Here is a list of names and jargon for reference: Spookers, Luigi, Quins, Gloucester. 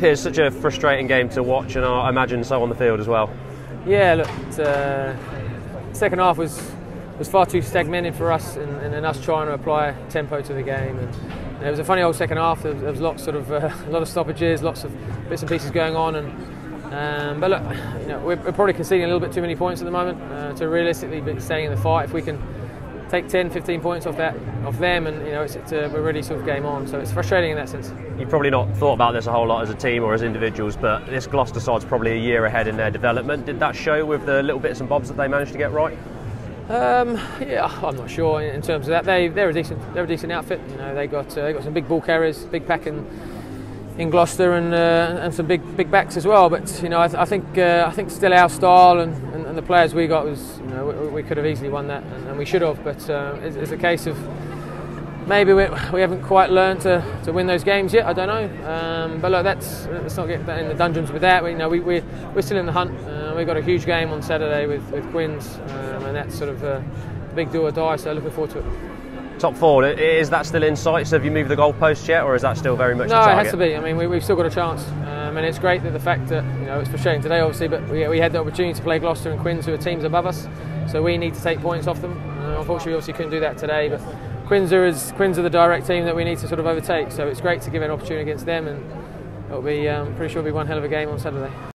It's such a frustrating game to watch, and I imagine so on the field as well. Yeah, look, second half was far too stagnated for us, and us trying to apply tempo to the game. And it was a funny old second half. There was a lot of stoppages, lots of bits and pieces going on. But look, we're probably conceding a little bit too many points at the moment to realistically be staying in the fight. If we can take 10, 15 points off them, and we're really sort of game on. So it's frustrating in that sense. You've probably not thought about this a whole lot as a team or as individuals, but this Gloucester side's probably a year ahead in their development. Did that show with the little bits and bobs that they managed to get right? Yeah, I'm not sure in terms of that. They're a decent outfit. They got some big ball carriers, big pack in Gloucester, and some big backs as well. But I think still our style and the players we got was, we could have easily won that, and we should have. But it's a case of maybe we haven't quite learned to win those games yet. I don't know. But look, let's not get in the dungeons with that. We're still in the hunt. We've got a huge game on Saturday with Quins, and that's sort of a big do or die. So looking forward to it. Top four, is that still in sight? So have you moved the goalposts yet, or is that still very much the target? No, it has to be. I mean, we've still got a chance, and it's great that the fact that, it's frustrating today obviously, but we had the opportunity to play Gloucester and Quins, who are teams above us, so we need to take points off them. Unfortunately, we obviously couldn't do that today, but Quins are the direct team that we need to sort of overtake, so it's great to give an opportunity against them, and it'll be, I'm pretty sure it'll be one hell of a game on Saturday.